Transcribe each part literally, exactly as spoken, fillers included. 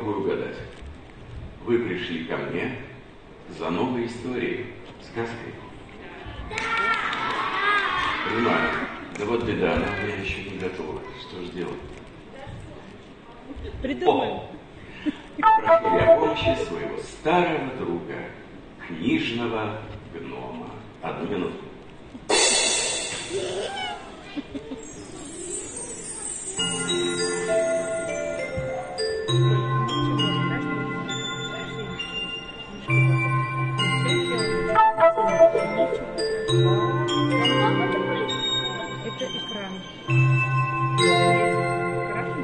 попробую угадать. Вы пришли ко мне за новой историей, сказкой? Понимаю. Да вот беда, она у меня еще не готова. Что же делать? Придумаем. Прошу я помощи своего старого друга, книжного гнома. Одну минуту. Это экран. Редактор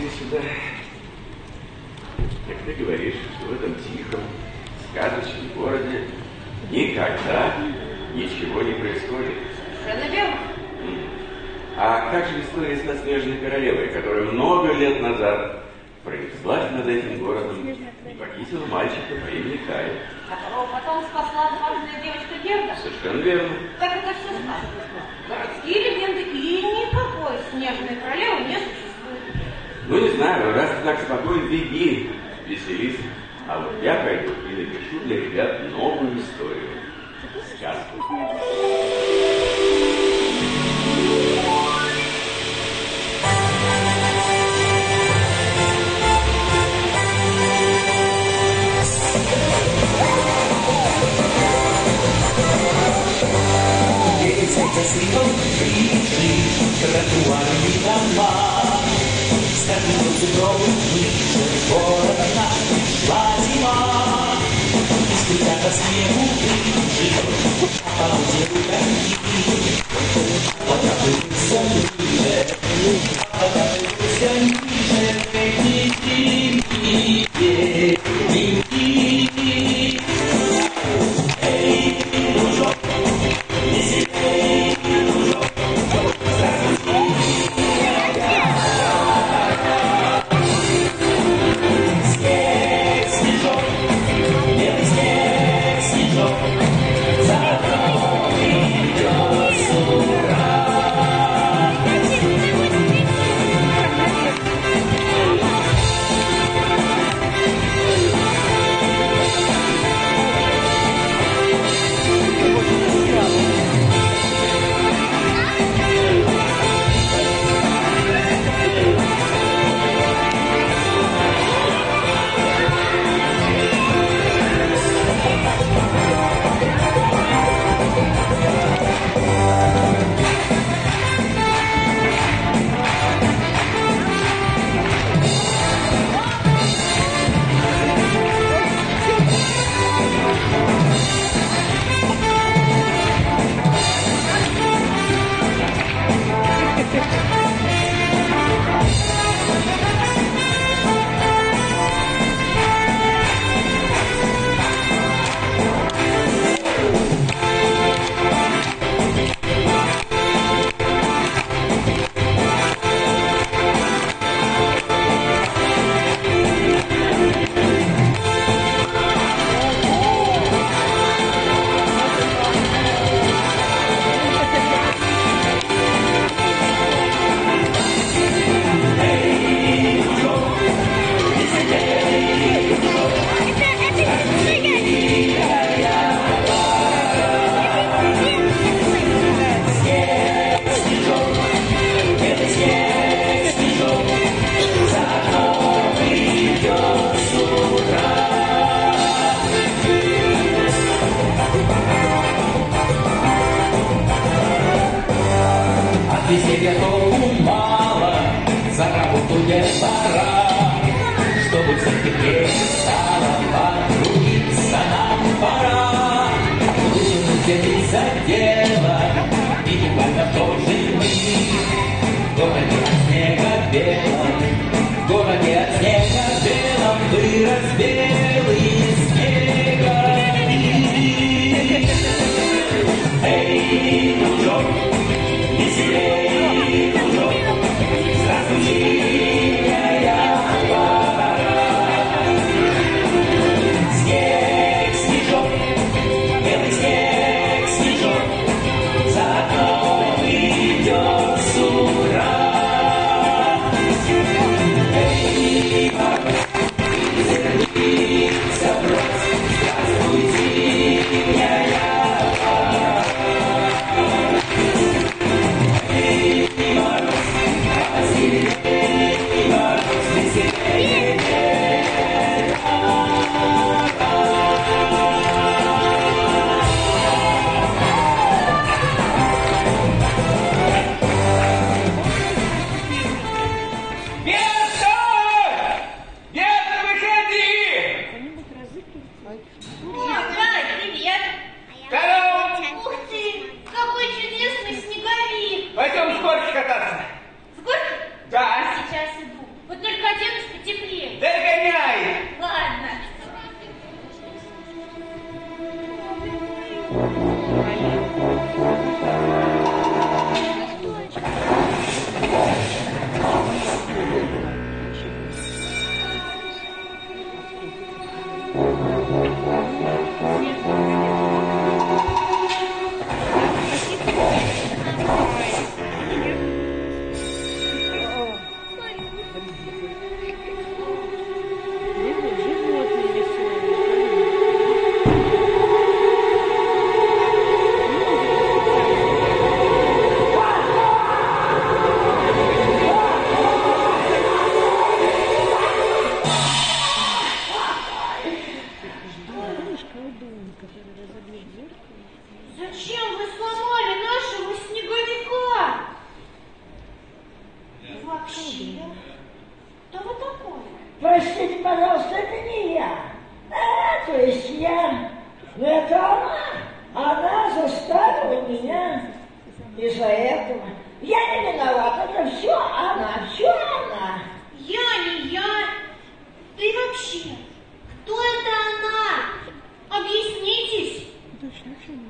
субтитров А.Семкин Корректор А.Егорова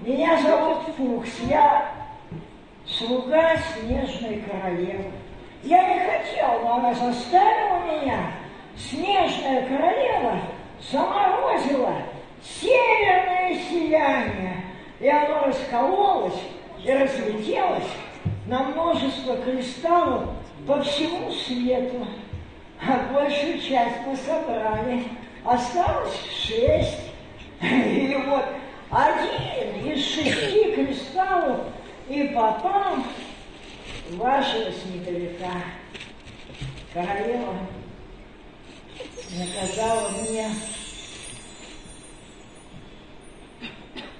Меня зовут Фукс, я слуга Снежной королевы. Я не хотел, но она заставила меня. Снежная королева заморозила северное сияние, и оно раскололось и разлетелось на множество кристаллов по всему свету. А большую часть мы собрали, осталось шесть. И вот один из шести кристаллов и попал в вашего снеговика. Королева наказала мне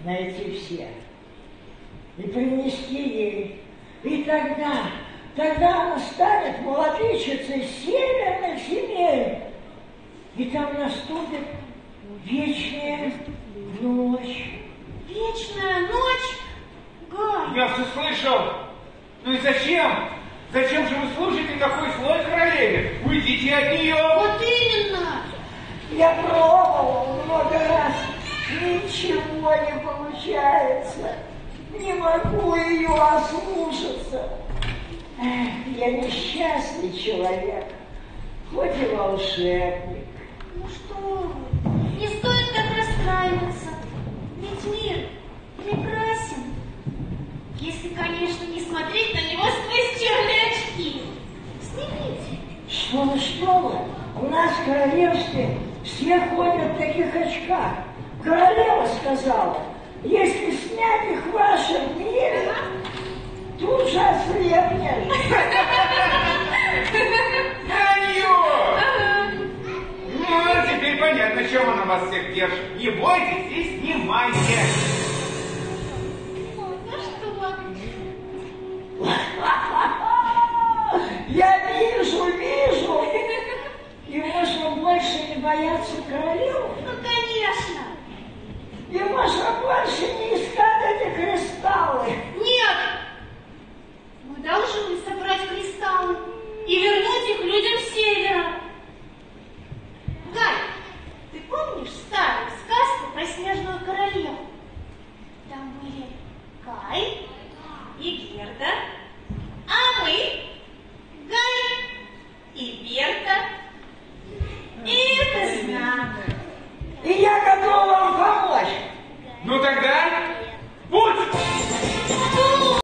найти всех и принести ей. И тогда, тогда она станет владычицей северных земель. И там наступит вечная ночь. Вечная ночь? Гай! Я все слышал. Ну и зачем? Зачем же вы служите такой злой королеве? Уйдите от нее. Вот именно. Я пробовал много раз. Ничего не получается. Не могу ее ослушаться. Я несчастный человек. Хоть и волшебник. Ну что вы? Не стоит так расстраиваться. Ведь мир прекрасен. Если, конечно, не смотреть на него сквозь черные очки. Снимите. Что вы, что вы? У нас в королевстве все ходят в таких очках. Королева сказала, если снять их в вашем мире, тут же ослепнешь. Теперь понятно, чем она вас всех держит. Не бойтесь и снимайте. Ой, ну что? Я вижу, вижу. И можно больше не бояться королевы. Ну, конечно. И можно больше не искать эти кристаллы. Нет. Мы должны собрать кристаллы и вернуть их людям севера. Гай, ты помнишь старую сказку про Снежную королеву? Там были Гай и Герда, а мы Гай и Герда. И это знак. И я готова вам помочь. Ну тогда.